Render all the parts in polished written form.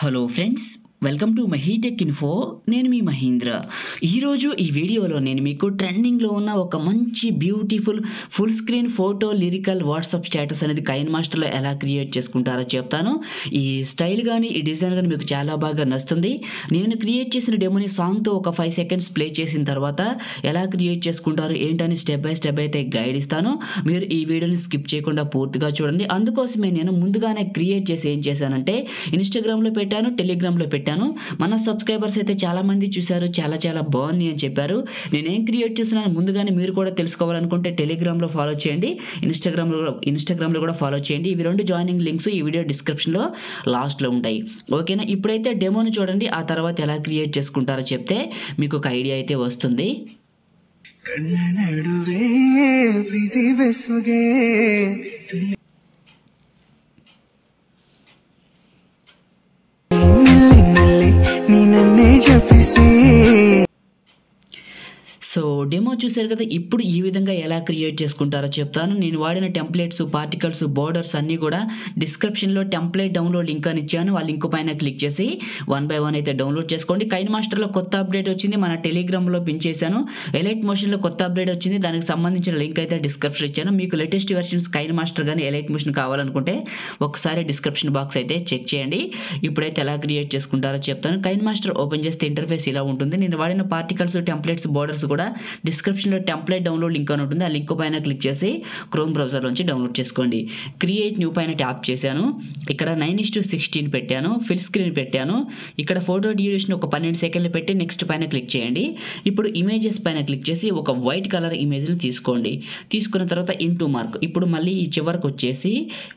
Hello friends, welcome to Mahi Tech Info. Nenu mi Mahendra. Ee roju ee video lo nenu meeku trending lo unna oka manchi beautiful full screen photo lyrical WhatsApp status anedi KineMaster lo ela create cheskuntaro cheptanu. Ee style gaani ee design gaani meeku chaala baaga nastundi. Nenu create chesina demo ni song tho oka 5 seconds play chesin tarvata ela create cheskuntaro entani step by aithe guide istanu. Meer ee video ni skip cheyakunda poorthiga chudandi. Andukosame nenu mundugane create chesi em chesanante Instagram lo pettanu, Telegram lo Mana subscribers at the Chalamandi Chusaru Chalachala Bondi and Cheparu, Nene creators and Mundagan Mirko Telskover and Conte Telegram lo follow Chendi, Instagram logo follow Chendi. If you want to joining links to video description lo last long day. Okay, now you play the demo Chodandi Atharava Tela create chess Kuntara Chepte, Mikoka idea it was Tunday. So demo chusaru kada ippudu ee vidhanga ela create cheskuntaro cheptanu nenu vadina templates particles borders anni kuda description lo template download link ani ichanu aa link paina click chesi one by one aithe download cheskondi KineMaster lo kotta update ochindi mana Telegram lo pin chesanu Alight Motion lo kotta update ochindi daniki sambandhinchina link aithe description ichanu meeku latest versions KineMaster gaani Alight Motion kavalanukunte okkasari description box aithe check cheyandi ippudu aithe ela create cheskuntaro cheptanu KineMaster open chesthe interface ila untundi nenu vadina particles templates borders kuda description lo template download link ani untundi aa link paina click chesi Chrome browser lo nunchi download cheskondi create new paina tap chesanu ikkada 9:16 pettanu full screen pettanu ikkada photo duration oka 12 సెకండ్లు పెట్టి next paina click చేయండి ఇప్పుడు images paina click చేసి ఒక white color image ని తీసుకోండి తీసుకున్న తర్వాత into mark ఇప్పుడు మళ్ళీ ఈ చివరకు వచ్చేసి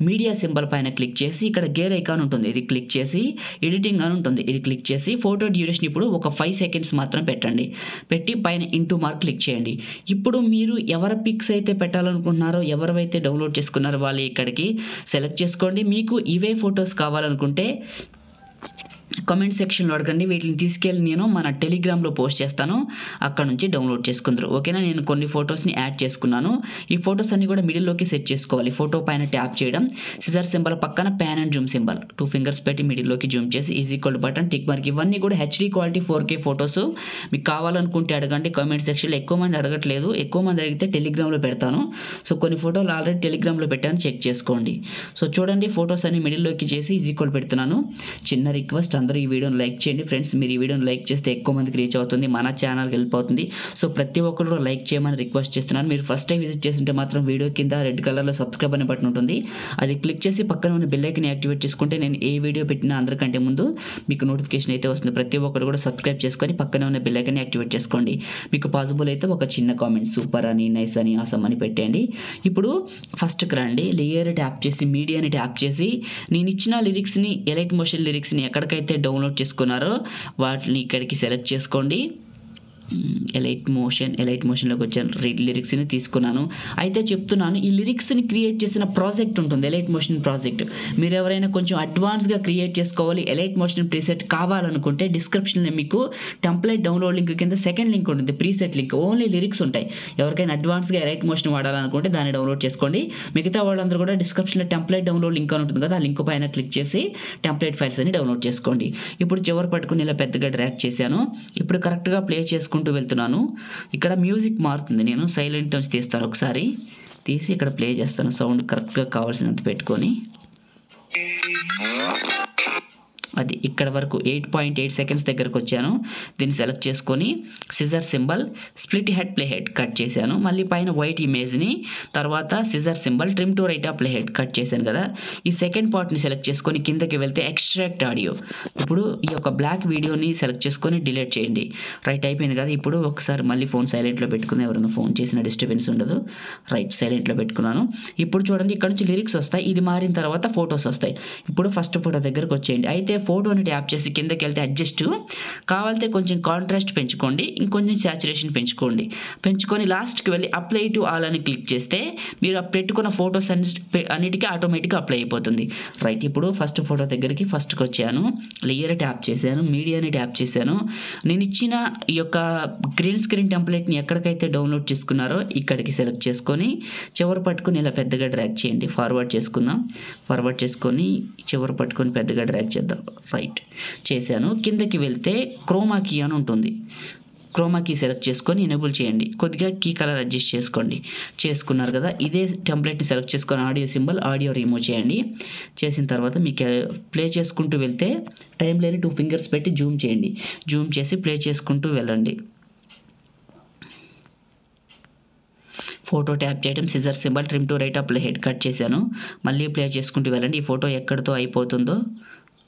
media symbol paina click చేసి ఇక్కడ gear icon ఉంటుంది ఇది క్లిక్ చేసి editing అని ఉంటుంది ఇది క్లిక్ చేసి photo duration ఇప్పుడు ఒక 5 సెకండ్స్ మాత్రమే పెట్టండి పెట్టి పైన into mark click చేయండి ఇప్పుడు మీరు ఎవర పిక్స్ అయితే పెట్టాలనుకుంటునారో ఎవరైతే డౌన్లోడ్ చేసుకునారో వాళ్ళు ఇక్కడికి సెలెక్ట్ చేసుకోండి మీకు ఇవే ఫోటోస్ కావాలనుకుంటే comment section lo adagandi veetlini teeskelli nenu mana Telegram lo post chestanu akkada nunchi download cheskuntaru okay na nenu konni photos ni add cheskunnanu ee photos anni kuda middle loki set chesukovali photo paina tap cheyadam scissor symbol pakkana pan and zoom symbol two fingers petti middle loki zoom chesi is equal to button tick mark ivanni kuda HD quality 4K photos meeku kavalanukunte adagandi comment section lo ekko mandi adagatledu ekko mandi adagite Telegram lo pedtanu so konni photos already Telegram lo pettanu check cheskondi so chudandi photos anni middle loki chesi is equal pedtunanu chinna request అందరూ ఈ వీడియోని like చేయండి friends మీరు ఈ వీడియోని like చేస్తే ఎక్కువ మందికి రీచ్ అవుతుంది మన ఛానల్ హెల్ప్ అవుతుంది సో ప్రతి ఒక్కరు లైక్ చేయమని రిక్వెస్ట్ చేస్తున్నాను మీరు ఫస్ట్ టైం విజిట్ చేస్తుంటే మాత్రం వీడియో కింద రెడ్ కలర్ లో సబ్స్క్రైబ్ అనే బటన్ ఉంటుంది అది క్లిక్ చేసి పక్కన ఉన్న బెల్ ఐకాన్ యాక్టివేట్ చేసుకుంటే నేను ఏ వీడియో పెట్టినా అందరికంటే ముందు మీకు నోటిఫికేషన్ అయితే వస్తుంది ప్రతి ఒక్కరు కూడా సబ్స్క్రైబ్ చేసుకొని పక్కన ఉన్న బెల్ ఐకాన్ యాక్టివేట్ చేసుకోండి మీకు పాజిబుల్ అయితే ఒక చిన్న కామెంట్ సూపర్ అని నైస్ అని ఆసమ్ అని పెట్టండి ఇప్పుడు ఫస్ట్ రండి లేయర్ ట్యాప్ చేసి మీడియాని ట్యాప్ చేసి నేను ఇచ్చిన లిరిక్స్ ని ఎలైట్ మోషన్ లిరిక్స్ ని ఎక్కడికైతే డౌన్లోడ్ చేసుకున్నారో వాటిని ఇక్కడికి సెలెక్ట్ చేసుకోండి Alight Motion లోకి వచ్చాను లిరిక్స్ ని తీసుకున్నాను అయితే చెప్తున్నాను ఈ లిరిక్స్ ని క్రియేట్ చేసిన ప్రాజెక్ట్ ఉంటుంది Alight Motion ప్రాజెక్ట్ మీరు ఎవరైనా కొంచెం అడ్వాన్స్ గా క్రియేట్ చేసుకోవాలి Alight Motion ప్రీసెట్ కావాలనుకుంటే డిస్క్రిప్షన్ లో మీకు టెంప్లేట్ డౌన్లోడ్ లింక్ కింద సెకండ్ లింక్ ఉంటుంది ప్రీసెట్ లింక్ ఓన్లీ లిరిక్స్ ఉంటాయి ఎవరికైనా అడ్వాన్స్ గా Alight Motion వాడాలనుకుంటే దాన్ని డౌన్లోడ్ చేసుకోండి మిగతా వాళ్ళందరూ కూడా డిస్క్రిప్షన్ లో టెంప్లేట్ డౌన్లోడ్ లింక్ అని ఉంటుంది కదా ఆ లింక్ పైన క్లిక్ చేసి టెంప్లేట్ ఫైల్స్ అన్ని డౌన్లోడ్ చేసుకోండి ఇప్పుడు చివరి పట్టుకుని ఇలా పెద్దగా డ్రాగ్ చేశాను ఇప్పుడు కరెక్ట్ గా ప్లే చేసుకుంటే వెళ్తున్నాను ఇక్కడ మ్యూజిక్ మారుతుంది నేను సైలెంట్ నుంచి తీస్తాను ఒకసారి తీసి ఇక్కడ ప్లే చేస్తాను సౌండ్ కరెక్ట్ గా కావాల్సినంత పెట్టుకొని అది ఇక్కడ వరకు 8.8 సెకండ్స్ దగ్గరికి వచ్చాను దీన్ని సెలెక్ట్ చేసుకొని scissor symbol split head play head cut చేశాను మళ్ళీ పైన వైట్ ఇమేజ్ ని తర్వాత scissor symbol trim to right ఆ ప్లే హెడ్ కట్ చేశాను కదా ఈ సెకండ్ పార్ట్ ని సెలెక్ట్ చేసుకొని కిందకి వెళ్తే ఎక్స్ట్రాక్ట్ ఆడియో ఇప్పుడు ఈ యొక్క బ్లాక్ వీడియోని సెలెక్ట్ చేసుకొని డిలీట్ చేయండి రైట్ అయిపోయింది కదా ఇప్పుడు ఒకసారి మళ్ళీ ఫోన్ సైలెంట్ లో పెట్టుకుని ఎవరైనా ఫోన్ చేసిన డిస్టర్బెన్స్ ఉండదు రైట్ సైలెంట్ లో పెట్టుకున్నాను ఇప్పుడు చూడండి ఇక్కడ నుంచి లిరిక్స్ వస్తాయి ఇది మారిన తర్వాత ఫొటోస్ వస్తాయి ఇప్పుడు ఫస్ట్ ఫోటో దగ్గరికి వచ్చేయండి అయితే ఫోటో ని ట్యాప్ చేసి కిందకి వెళ్తే అడ్జస్ట్ కావాలంటే కొంచెం కాంట్రాస్ట్ పెంచుకోండి ఇంకొంచెం సాచురేషన్ పెంచుకోండి పెంచుకొని లాస్ట్కి వెళ్ళి అప్లై టు ఆల్ అని క్లిక్ చేస్తే మీరు పెట్టుకున్న ఫోటోస్ అన్నిటికీ ఆటోమేటిక్గా అప్లై అయిపోతుంది రైట్ ఇప్పుడు ఫస్ట్ ఫోటో దగ్గరికి ఫస్ట్కి వచ్చాను లేయర్ ట్యాప్ చేశాను మీడియాని ట్యాప్ చేశాను నేను ఇచ్చిన ఈ యొక్క గ్రీన్ స్క్రీన్ టెంప్లేట్ని ఎక్కడికైతే డౌన్లోడ్ చేసుకున్నారో ఇక్కడికి సెలెక్ట్ చేసుకొని చివరి పట్టుకొని ఇలా పెద్దగా డ్రాగ్ చేయండి ఫార్వర్డ్ చేసుకుందాం ఫార్వర్డ్ చేసుకొని చివరి పట్టుకొని పెద్దగా డ్రాగ్ చేద్దాం రైట్ చేశాను. కిందకి వెళ్తే క్రోమా కీ అని ఉంటుంది. క్రోమా కీ సెలెక్ట్ చేసుకొని ఎనేబుల్ చేయండి. కొద్దిగా కీ కలర్ అడ్జస్ట్ చేసుకోండి. చేసుకున్నారు కదా, ఇదే టెంప్లెట్ని సెలెక్ట్ చేసుకొని ఆడియో సింబల్ ఆడియో రిమూవ్ చేయండి. చేసిన తర్వాత మీకు ప్లే చేసుకుంటూ వెళ్తే టైం లేని 2 fingers పెట్టి జూమ్ చేయండి. జూమ్ చేసి ప్లే చేసుకుంటూ వెళ్ళండి. ఫోటో ట్యాప్ చేయడం, scissor symbol, trim to right up head cut చేశాను. మళ్ళీ ప్లే చేసుకుంటూ వెళ్ళండి. ఈ ఫోటో ఎక్కడితో అయిపోతుందో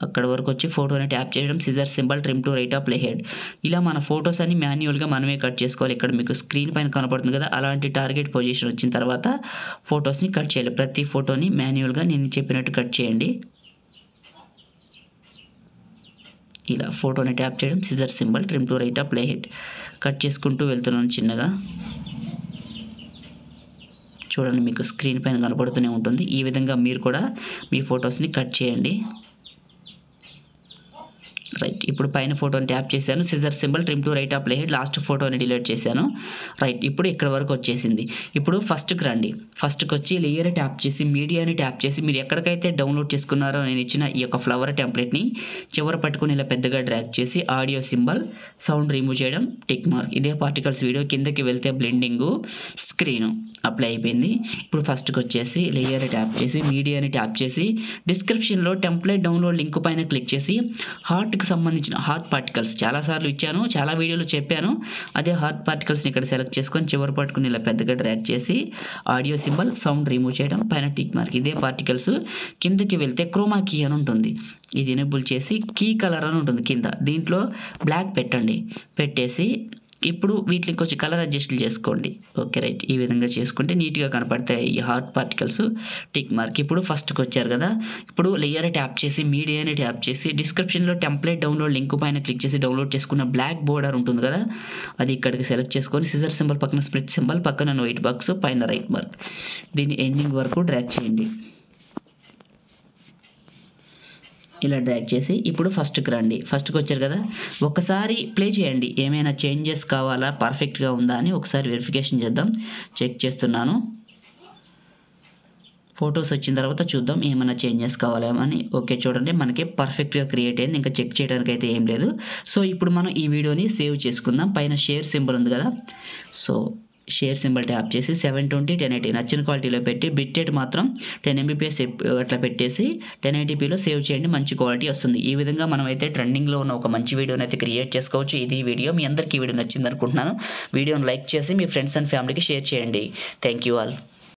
అక్కడ వరకు వచ్చి ఫోటోని ట్యాప్ చేయడం, scissor symbol, trim to right up head. ఇలా మన ఫొటోస్ అన్ని మాన్యువల్గా మనమే కట్ చేసుకోవాలి. ఇక్కడ మీకు స్క్రీన్ పైన కనపడుతుంది కదా, అలాంటి టార్గెట్ పొజిషన్ వచ్చిన తర్వాత ఫొటోస్ని కట్ చేయాలి. ప్రతి ఫోటోని మాన్యువల్గా నేను చెప్పినట్టు కట్ చేయండి. ఇలా ఫోటోని ట్యాప్ చేయడం, scissor symbol, trim to right up head cut చేసుకుంటూ వెళ్తున్నాను చిన్నగా. చూడండి మీకు స్క్రీన్ పైన కనపడుతూనే ఉంటుంది. ఈ విధంగా మీరు కూడా మీ ఫొటోస్ని కట్ చేయండి. రైట్, ఇప్పుడు పైన ఫోటోని ట్యాప్ చేశాను, scissor symbol, trim to right up head, last ఫోటోని డిలీట్ చేశాను. రైట్, ఇప్పుడు ఇక్కడ వరకు వచ్చేసింది. ఇప్పుడు ఫస్ట్కి రండి. ఫస్ట్కి వచ్చి లేయర్ ట్యాప్ చేసి మీడియాని ట్యాప్ చేసి మీరు ఎక్కడికైతే డౌన్లోడ్ చేసుకున్నారో నేను ఇచ్చిన ఈ యొక్క ఫ్లవర్ టెంప్లెట్ని చివర పట్టుకుని ఇలా పెద్దగా డ్రాగ్ చేసి ఆడియో సింబల్, సౌండ్ రిమూవ్ చేయడం, టిక్ మార్క్. ఇదే పార్టికల్స్ వీడియో. కిందకి వెళ్తే బ్లెండింగు, స్క్రీను అప్లై అయిపోయింది. ఇప్పుడు ఫస్ట్కి వచ్చేసి లేయర్ ట్యాప్ చేసి మీడియాని ట్యాప్ చేసి డిస్క్రిప్షన్లో టెంప్లెట్ డౌన్లోడ్ లింక్ పైన క్లిక్ చేసి హార్ట్కి సంబంధించిన హార్ట్ పార్టికల్స్ చాలాసార్లు ఇచ్చాను, చాలా వీడియోలు చెప్పాను. అదే హార్ట్ పార్టికల్స్ని ఇక్కడ సెలెక్ట్ చేసుకొని చివరి పాటుకుని ఇలా పెద్దగా డ్రాగ్ చేసి ఆడియో సింబల్, సౌండ్ రిమూవ్ చేయడం, పైన టిక్ మార్క్. ఇదే పార్టికల్స్ కిందకి వెళ్తే క్రోమా కీ అని ఉంటుంది. ఇది ఎనేబుల్ చేసి కీ కలర్ అని ఉంటుంది కింద, దీంట్లో బ్లాక్ పెట్టండి. పెట్టేసి ఇప్పుడు వీటికి కొంచెం కలర్ అడ్జస్ట్లు చేసుకోండి. ఓకే రైట్, ఈ విధంగా చేసుకుంటే నీట్గా కనపడతాయి ఈ హార్ట్ పార్టికల్స్, టిక్ మార్క్. ఇప్పుడు ఫస్ట్కి వచ్చారు కదా, ఇప్పుడు లేయర్ ట్యాప్ చేసి మీడియాని ట్యాప్ చేసి డిస్క్రిప్షన్లో టెంప్లెట్ డౌన్లోడ్ లింక్ పైన క్లిక్ చేసి డౌన్లోడ్ చేసుకున్న బ్లాక్ బోర్డర్ ఉంటుంది కదా, అది ఇక్కడికి సెలెక్ట్ చేసుకొని సిజర్ సింబల్ పక్కన స్ప్లిట్ సింబల్, పక్కన వైట్ బాక్స్, పైన రైట్ మార్క్. దీని ఎండింగ్ వరకు డ్రాగ్ చేయండి. ఇలా డ్రాగ్ చేసి ఇప్పుడు ఫస్ట్కి రండి. ఫస్ట్కి వచ్చారు కదా, ఒకసారి ప్లే చేయండి. ఏమైనా చేంజెస్ కావాలా, పర్ఫెక్ట్గా ఉందా అని ఒకసారి వెరిఫికేషన్ చేద్దాం. చెక్ చేస్తున్నాను. ఫొటోస్ వచ్చిన తర్వాత చూద్దాం ఏమైనా చేంజెస్ కావాలా అని. ఓకే చూడండి, మనకి పర్ఫెక్ట్గా క్రియేట్ అయింది. ఇంకా చెక్ చేయడానికి అయితే ఏం లేదు. సో ఇప్పుడు మనం ఈ వీడియోని సేవ్ చేసుకుందాం. పైన షేర్ సింబల్ ఉంది కదా, సో షేర్ సింబల్ ట్యాప్ చేసి 720x1080 నచ్చిన క్వాలిటీలో పెట్టి బిట్ రేట్ మాత్రం 10 Mbps అట్లా పెట్టేసి 1080pలో సేవ్ చేయండి. మంచి క్వాలిటీ వస్తుంది. ఈ విధంగా మనం అయితే ట్రెండింగ్లో ఉన్న ఒక మంచి వీడియోని అయితే క్రియేట్ చేసుకోవచ్చు. ఇది వీడియో. మీ అందరికీ వీడియో నచ్చింది అనుకుంటున్నాను. వీడియోని లైక్ చేసి మీ ఫ్రెండ్స్ అండ్ ఫ్యామిలీకి షేర్ చేయండి. Thank you all.